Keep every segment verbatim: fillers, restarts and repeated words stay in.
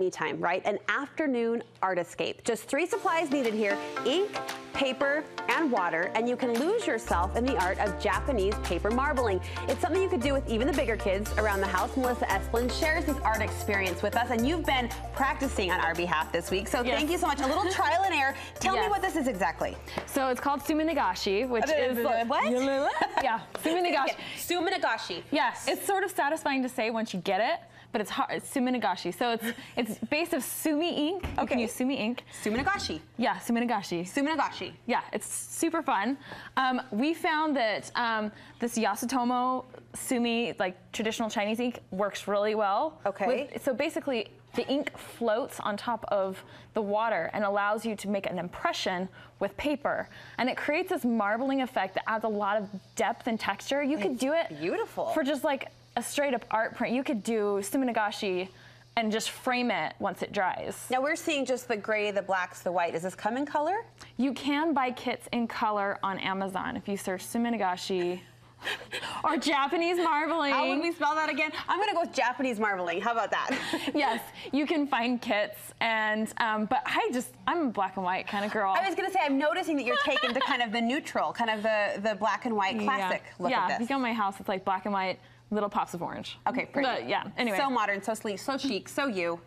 anytime, right? An afternoon artiscape. Just three supplies needed here: ink, paper, and water, and you can lose yourself in the art of Japanese paper marbling. It's something you could do with even the bigger kids around the house. Melissa Esplin shares this art experience with us, and you've been practicing on our behalf this week, so yes. Thank you so much. A little trial and error. Tell yes. me what this is exactly. So it's called Suminagashi, which is... What? Yeah, Suminagashi. Suminagashi. Yes. It's sort of satisfying to say once you get it, but it's hard. It's Suminagashi. So it's it's based of sumi ink. Okay. You can use sumi ink. Suminagashi. Yeah, Suminagashi. Suminagashi. Yeah, it's super fun. Um, we found that um, this Yasutomo sumi, like traditional Chinese ink, works really well. Okay. With, so basically, the ink floats on top of the water and allows you to make an impression with paper. And it creates this marbling effect that adds a lot of depth and texture. You it's could do it beautiful. For just like a straight up art print. You could do Suminagashi and just frame it once it dries. Now we're seeing just the gray, the blacks, the white. Does this come in color? You can buy kits in color on Amazon if you search Suminagashi or Japanese marbling. How would we spell that again? I'm gonna go with Japanese marbling. How about that? Yes, you can find kits, and um, but I just, I'm a black and white kind of girl. I was gonna say, I'm noticing that you're taken to kind of the neutral, kind of the, the black and white classic yeah. look yeah, at this. Yeah, you go in my house, it's like black and white, little pops of orange. Okay, pretty. But, yeah, anyway. So modern, so sleek, so chic, so you.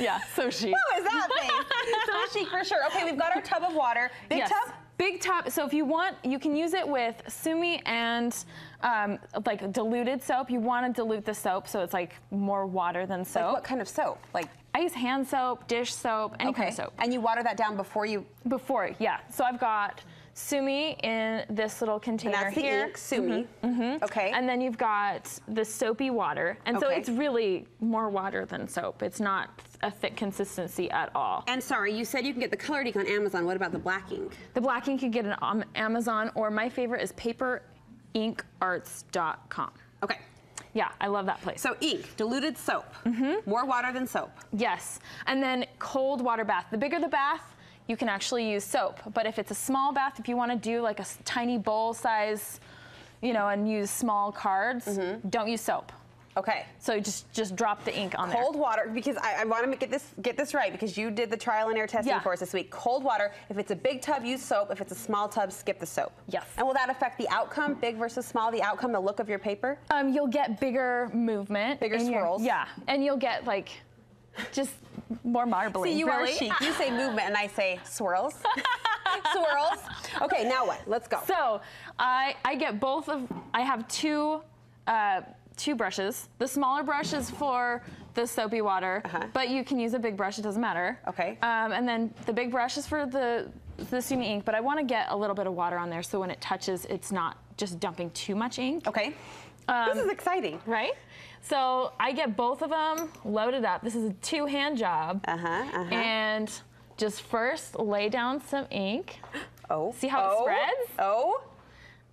Yeah, so chic. Who is that thing? So chic for sure. Okay, we've got our tub of water. Big yes. tub? Big tub. So if you want, you can use it with sumi and um, like diluted soap. You want to dilute the soap so it's like more water than soap. Like what kind of soap? Like I use hand soap, dish soap, any okay. kind of soap. And you water that down before you? Before, yeah. So I've got sumi in this little container and that's the here. Ink, sumi. Mm-hmm. Mm-hmm. Okay. And then you've got the soapy water. And okay. so it's really more water than soap. It's not a thick consistency at all. And sorry, you said you can get the colored ink on Amazon. What about the black ink? The black ink you get it on Amazon, or my favorite is paper ink arts dot com. Okay. Yeah, I love that place. So ink, diluted soap, mm-hmm. more water than soap. Yes, and then cold water bath. The bigger the bath, you can actually use soap, but if it's a small bath, if you want to do like a tiny bowl size, you know, and use small cards, mm-hmm. don't use soap. Okay. So just just drop the ink on there. Cold water, because I, I want to get this get this right, because you did the trial and error testing yeah. for us this week. Cold water. If it's a big tub, use soap. If it's a small tub, skip the soap. Yes. And will that affect the outcome? Big versus small, the outcome, the look of your paper? Um, you'll get bigger movement. Bigger swirls. Yeah. And you'll get like just more marbling. See, you really? Are chic. You say movement and I say swirls. Swirls. Okay, now what? Let's go. So I I get both of I have two uh two brushes. The smaller brush is for the soapy water, uh-huh. but you can use a big brush, it doesn't matter. Okay. Um, and then the big brush is for the, the sumi ink, but I want to get a little bit of water on there so when it touches, it's not just dumping too much ink. Okay. Um, this is exciting. Right? So I get both of them loaded up. This is a two-hand job. Uh-huh, uh-huh. And just first lay down some ink. Oh. See how oh, it spreads? Oh.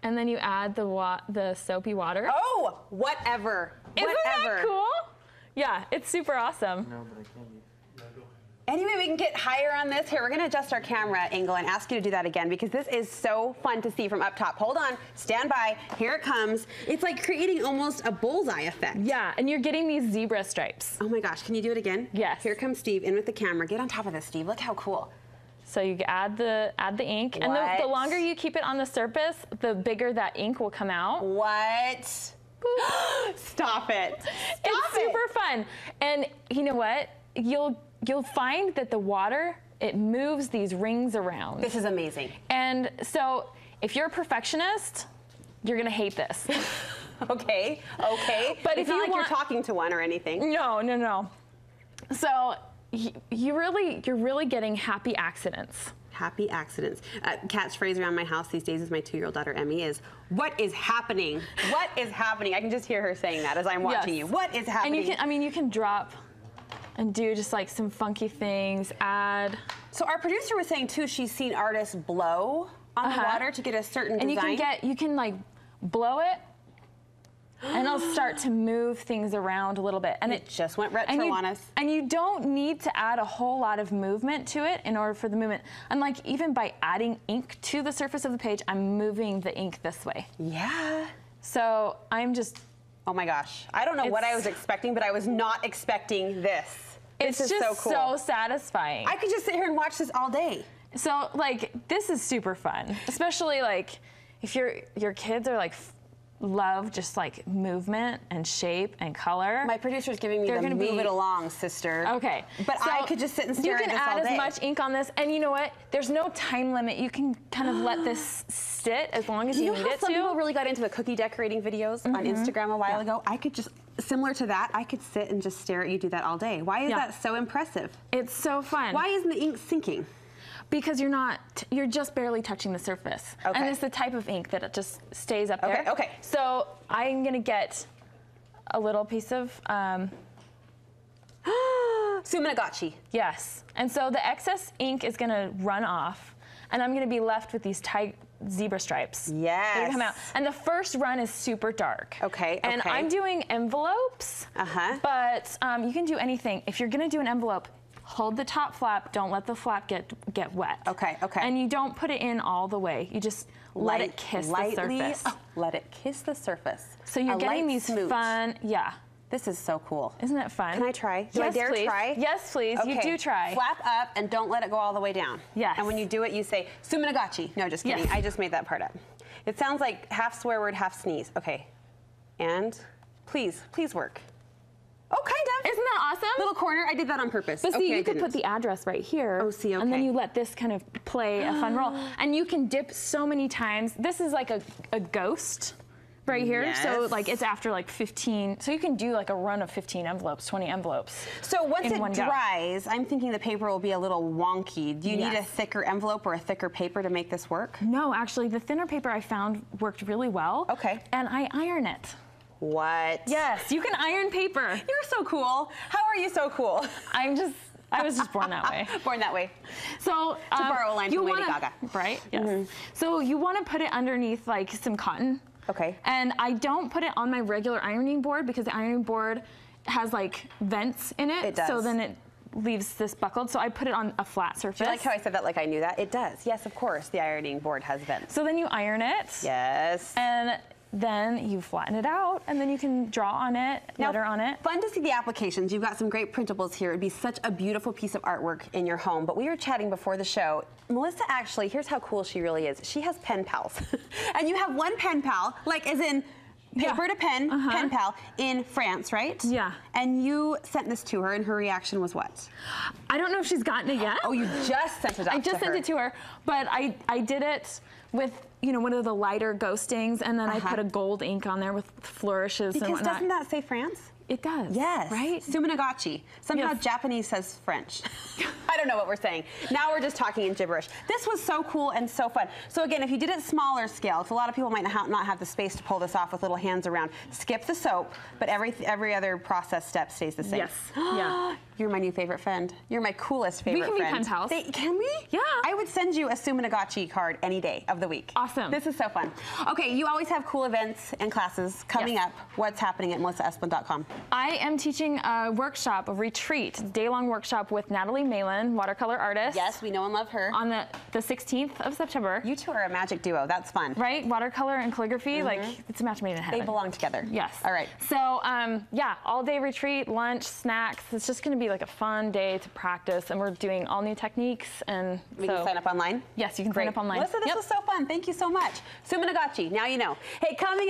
And then you add the wa the soapy water. Oh, whatever. Isn't whatever. That cool? Yeah, it's super awesome. No, but I can't. Anyway, we can get higher on this. Here, we're gonna adjust our camera angle and ask you to do that again, because this is so fun to see from up top. Hold on, stand by, here it comes. It's like creating almost a bullseye effect. Yeah, and you're getting these zebra stripes. Oh my gosh, can you do it again? Yes. Here comes Steve, in with the camera. Get on top of this, Steve, look how cool. So you add the add the ink, what? And the, the longer you keep it on the surface, the bigger that ink will come out. What? Stop it! Stop it's it. Super fun, and you know what? You'll you'll find that the water it moves these rings around. This is amazing. And so, if you're a perfectionist, you're gonna hate this. okay, okay. But it's if not you like want, you're talking to one or anything. No, no, no. So. You really, you're really getting happy accidents. Happy accidents. Uh, catchphrase around my house these days with my two-year-old daughter Emmy is, "What is happening? What is happening?" I can just hear her saying that as I'm watching yes. you. What is happening? And you can, I mean, you can drop and do just like some funky things. Add. So our producer was saying too, she's seen artists blow on uh-huh. the water to get a certain and design. And you can get, you can like blow it. And it'll start to move things around a little bit. And it, it just went retro you, on us. And you don't need to add a whole lot of movement to it in order for the movement. And like even by adding ink to the surface of the page, I'm moving the ink this way. Yeah. So I'm just... Oh my gosh. I don't know what I was expecting, but I was not expecting this. It's this is just so, cool. so satisfying. I could just sit here and watch this all day. So like, this is super fun, especially like if your your kids are like love just like movement and shape and color. My producer's giving me They're the gonna move be... it along, sister. Okay. But so I could just sit and stare at this all day. You can add as much ink on this, and you know what? There's no time limit. You can kind of let this sit as long as you, you know need it to. Some people really got into the cookie decorating videos mm-hmm. on Instagram a while yeah. ago. I could just, similar to that, I could sit and just stare at you do that all day. Why is yeah. that so impressive? It's so fun. Why isn't the ink sinking? Because you're not, you're just barely touching the surface. Okay. And it's the type of ink that it just stays up okay, there. Okay, okay. So I'm gonna get a little piece of, um, Suminagashi. Yes, and so the excess ink is gonna run off and I'm gonna be left with these tight zebra stripes. Yes. Come out. And the first run is super dark. Okay, okay. And I'm doing envelopes, uh-huh. but um, you can do anything. If you're gonna do an envelope, hold the top flap, don't let the flap get get wet. Okay, okay. And you don't put it in all the way. You just Light, let it kiss lightly, the surface. Oh, let it kiss the surface. So you're a getting these smooch. fun, yeah. This is so cool. Isn't it fun? Can I try? Do yes, I dare please. try? Yes, please. Okay. You do try. Flap up and don't let it go all the way down. Yes. And when you do it, you say, Suminagashi. No, just kidding. Yes. I just made that part up. It sounds like half swear word, half sneeze. Okay. And please, please work. Oh, kind of. Isn't that awesome? Little corner. I did that on purpose. But see, okay, you I could didn't. put the address right here. Oh, see, okay. And then you let this kind of play a fun role. And you can dip so many times. This is like a, a ghost right here. Yes. So like it's after like fifteen. So you can do like a run of fifteen envelopes, twenty envelopes. So once it dries, go. I'm thinking the paper will be a little wonky. Do you yes. need a thicker envelope or a thicker paper to make this work? No, actually, the thinner paper I found worked really well. Okay. And I iron it. What? Yes, you can iron paper. You're so cool. How are you so cool? I'm just, I was just born that way. born that way. So, to um, borrow a line from Lady Gaga. Right? Yes. Mm-hmm. So you want to put it underneath like some cotton. Okay. And I don't put it on my regular ironing board because the ironing board has like vents in it. It does. So then it leaves this buckled. So I put it on a flat surface. Do you like how I said that like I knew that? It does. Yes, of course. The ironing board has vents. So then you iron it. Yes. And then you flatten it out, and then you can draw on it, now, letter on it. Fun to see the applications. You've got some great printables here. It'd be such a beautiful piece of artwork in your home. But we were chatting before the show. Melissa, actually, here's how cool she really is. She has pen pals. And you have one pen pal, like as in paper yeah. to pen, uh-huh. pen pal, in France, right? Yeah. And you sent this to her, and her reaction was what? I don't know if she's gotten it yet. Oh, you just sent it up I just to sent her. it to her, but I, I did it with... you know, one of the lighter ghostings, and then uh-huh. I put a gold ink on there with flourishes because and whatnot. Doesn't that say France? It does. Yes. Right? Suminagashi. Somehow yes. Japanese says French. I don't know what we're saying. Now we're just talking in gibberish. This was so cool and so fun. So again, if you did it smaller scale, a lot of people might not have the space to pull this off with little hands around, skip the soap, but every every other process step stays the same. Yes. Yeah. You're my new favorite friend. You're my coolest favorite friend. We can be pen pals. They, can we? Yeah. I would send you a Suminagashi card any day of the week. Awesome. This is so fun. Okay, you always have cool events and classes coming yes. up. What's happening at melissa esplin dot com? I am teaching a workshop, a retreat, a day-long workshop with Natalie Malin, watercolor artist. Yes, we know and love her. On the, the sixteenth of September. You two are a magic duo. That's fun. Right? Watercolor and calligraphy, mm-hmm. like, it's a match made in heaven. They belong together. Yes. All right. So, um, yeah, all-day retreat, lunch, snacks. It's just going to be like a fun day to practice, and we're doing all new techniques. And We so, can sign up online? Yes, you can Great. sign up online. Melissa, this yep. was so fun. Thank you so much. Suminagashi, now you know. Hey, coming up.